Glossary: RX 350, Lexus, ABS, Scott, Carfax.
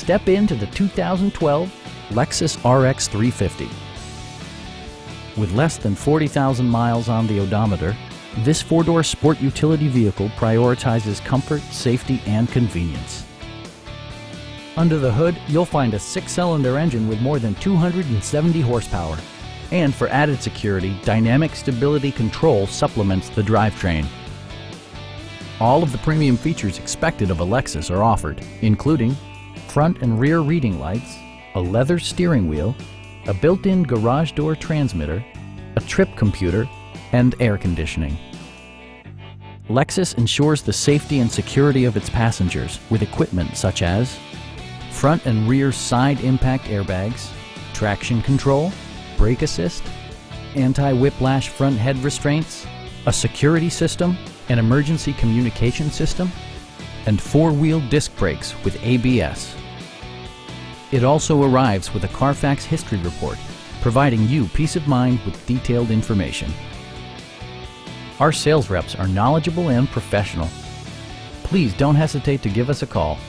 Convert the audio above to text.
Step into the 2012 Lexus RX 350. With less than 40,000 miles on the odometer, this four-door sport utility vehicle prioritizes comfort, safety, and convenience. Under the hood, you'll find a six-cylinder engine with more than 270 horsepower. And for added security, dynamic stability control supplements the drivetrain. All of the premium features expected of a Lexus are offered, including front and rear reading lights, a leather steering wheel, a built-in garage door transmitter, a trip computer, and air conditioning. Lexus ensures the safety and security of its passengers with equipment such as front and rear side impact airbags, traction control, brake assist, anti-whiplash front head restraints, a security system, an emergency communication system, and four-wheel disc brakes with ABS. It also arrives with a Carfax history report, providing you peace of mind with detailed information. Our sales reps are knowledgeable and professional. Please don't hesitate to give us a call.